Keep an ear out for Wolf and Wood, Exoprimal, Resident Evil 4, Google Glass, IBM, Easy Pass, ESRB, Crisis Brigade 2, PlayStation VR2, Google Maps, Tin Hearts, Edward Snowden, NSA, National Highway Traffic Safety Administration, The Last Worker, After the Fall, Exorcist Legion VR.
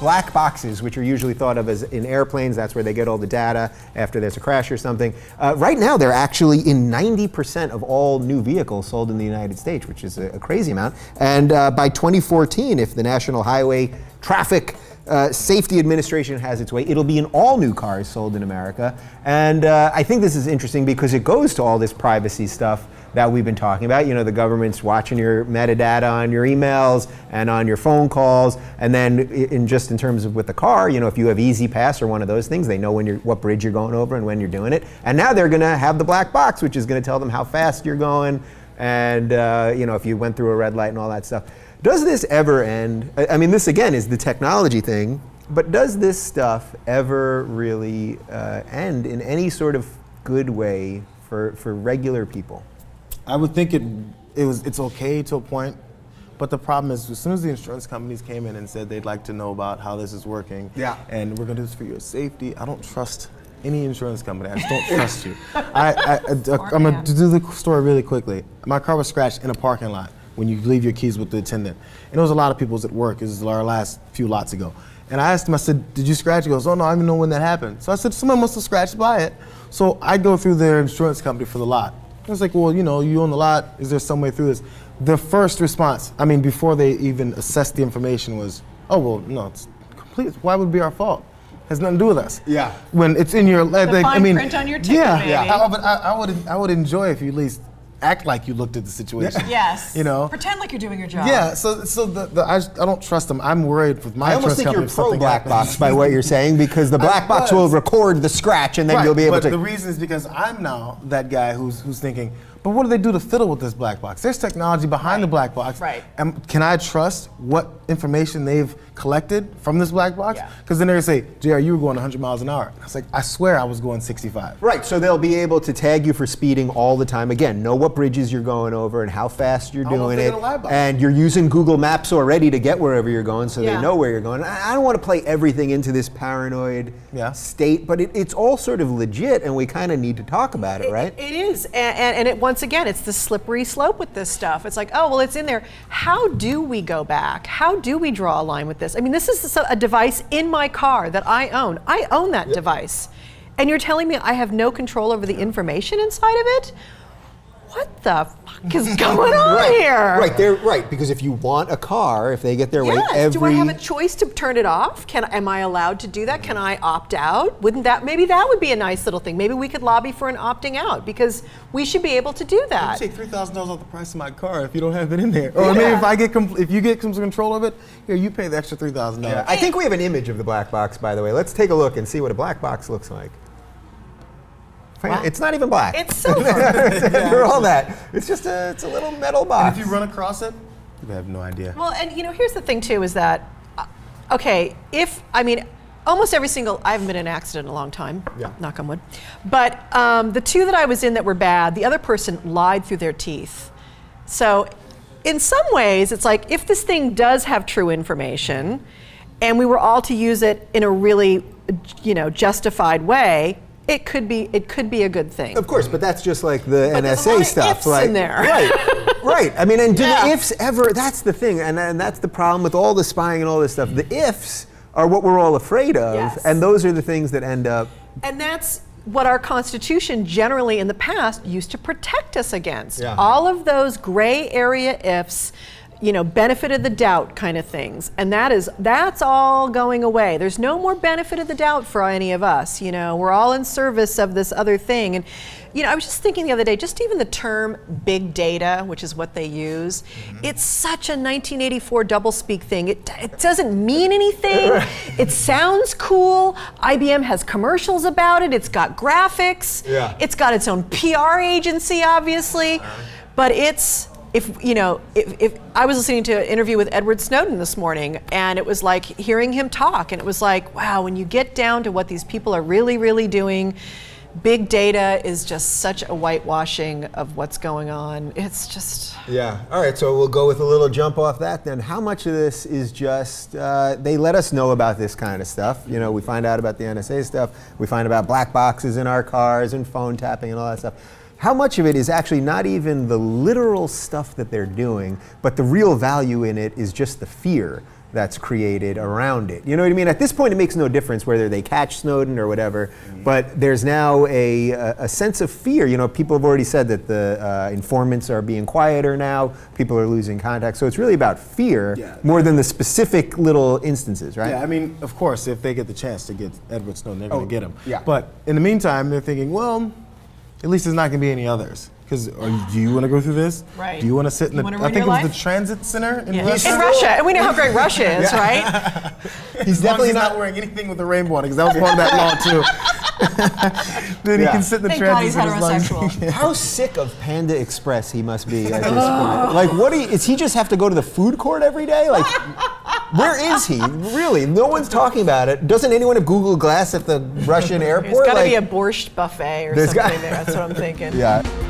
black boxes, which are usually thought of as in airplanes. That's where they get all the data after there's a crash or something. Right now, they're actually in 90% of all new vehicles sold in the United States, which is a crazy amount. And by 2014, if the National Highway Traffic Safety Administration has its way, it'll be in all new cars sold in America. And I think this is interesting because it goes to all this privacy stuff that we've been talking about. You know, the government's watching your metadata on your emails and on your phone calls. And then in terms of with the car, you know, if you have Easy Pass or one of those things, they know when you're, what bridge you're going over and when you're doing it. And now they're gonna have the black box, which is gonna tell them how fast you're going and, you know, if you went through a red light and all that stuff. Does this ever end? I mean, this again is the technology thing, but does this stuff ever really end in any sort of good way for regular people? I would think it's okay to a point, but the problem is as soon as the insurance companies came in and said they'd like to know about how this is working, yeah, and we're going to do this for your safety, I don't trust any insurance company. I just don't trust you. I'm going to do the story really quickly. My car was scratched in a parking lot when you leave your keys with the attendant. And there was a lot of people at work. This was our last few lots ago. And I asked him, I said, did you scratch? He goes, oh no, I don't even know when that happened. So I said, someone must have scratched by it. So I go through their insurance company for the lot. I was like, well, you know, you own the lot. Is there some way through this? The first response, I mean, before they even assessed the information was, oh, well, no, it's complete. Why would it be our fault? It has nothing to do with us. Yeah. When it's in your, I mean, print on your ticket, yeah, yeah. I would enjoy if you at least act like you looked at the situation. Yes. You know. Pretend like you're doing your job. Yeah. So I don't trust them. I'm worried with my insurance company. I almost think you're pro black box by what you're saying, because the black box will record the scratch and then you'll be able to. But the reason is because I'm now that guy who's thinking, but what do they do to fiddle with this black box? There's technology behind the black box. Right. And can I trust what information they've collected from this black box? Because then they're going to say, JR, you were going 100 miles an hour. I was like, I swear I was going 65. Right, so they'll be able to tag you for speeding all the time. Again, know what bridges you're going over and how fast you're doing it. And you're using Google Maps already to get wherever you're going, so they know where you're going. I don't want to play everything into this paranoid state, but it's all sort of legit, and we kind of need to talk about it, right? It is, and it once again, it's the slippery slope with this stuff. It's like, oh, well, it's in there. How do we go back? How do we draw a line with this? I mean, this is a device in my car that I own. I own that device. And you're telling me I have no control over the information inside of it? What the fuck is going on here? Right, because if you want a car, if they get their way do I have a choice to turn it off? Am I allowed to do that? Can I opt out? Wouldn't that, maybe that would be a nice little thing. Maybe we could lobby for an opting out, because we should be able to do that. You take $3,000 off the price of my car if you don't have it in there. Or maybe if I get, if you get some control of it, here, you pay the extra $3,000. Yeah. I think we have an image of the black box, by the way. Let's take a look and see what a black box looks like. Wow. It's not even black. It's silver. For all that, it's just it's a little metal box. And if you run across it, you have no idea. Well, and you know, here's the thing too: is that okay? If I mean, almost every single I haven't been in an accident in a long time. Yeah. Knock on wood. But the two that I was in that were bad, the other person lied through their teeth. So, in some ways, it's like if this thing does have true information, and we were all to use it in a really, you know, justified way, It could be a good thing. Of course, but that's just like the NSA stuff. Ifs in there. Right, right. I mean, and do the ifs ever, that's the thing, and that's the problem with all the spying and all this stuff. The ifs are what we're all afraid of, and those are the things that end up. And that's what our Constitution generally in the past used to protect us against. Yeah. All of those gray area ifs, you know, benefit of the doubt kind of things. And that's all going away. There's no more benefit of the doubt for any of us. You know, we're all in service of this other thing. And, you know, I was just thinking the other day, just even the term big data, which is what they use, it's such a 1984 doublespeak thing. It doesn't mean anything. It sounds cool. IBM has commercials about it. It's got graphics. Yeah. It's got its own PR agency, obviously. But it's, if, you know, if I was listening to an interview with Edward Snowden this morning, and it was like hearing him talk, and it was like, wow, when you get down to what these people are really, really doing, big data is just such a whitewashing of what's going on. It's just. Yeah, all right, so we'll go with a little jump off that then. How much of this is just, they let us know about this kind of stuff. You know, we find out about the NSA stuff, we find about black boxes in our cars and phone tapping and all that stuff. How much of it is actually not even the literal stuff that they're doing, but the real value in it is just the fear that's created around it. You know what I mean? At this point, it makes no difference whether they catch Snowden or whatever, but there's now a sense of fear. You know, people have already said that the informants are being quieter now, people are losing contact, so it's really about fear more than the specific little instances, right? Yeah, I mean, of course, if they get the chance to get Edward Snowden, they're going to get him. Yeah. But in the meantime, they're thinking, well, at least there's not going to be any others. Because do you want to go through this? Right. Do you want to sit in the? I think it was the transit center in Russia. In Russia, and we know how great Russia is, right? He's definitely not wearing anything with a rainbow on it, because that was part of that law too. Then he can sit in the transit center. Thank God he's heterosexual. How sick of Panda Express he must be at this point. Like, what? Does he just have to go to the food court every day? Like, where is he? Really, no one's talking about it. Doesn't anyone have Google Glass at the Russian airport? There's got to be a borscht buffet or something there. That's what I'm thinking. Yeah.